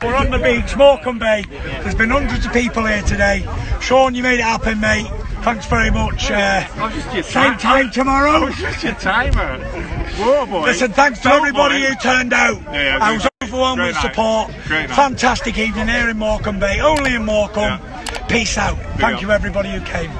We're on the beach, Morecambe Bay. There's been hundreds of people here today. Sean, you made it happen, mate. Thanks very much. Same time tomorrow. I was just your timer. Whoa, boy. Listen, thanks to everybody who turned out. Yeah, I was overwhelmed with support. Fantastic evening here in Morecambe Bay. Only in Morecambe. Peace out. Thank you, everybody who came.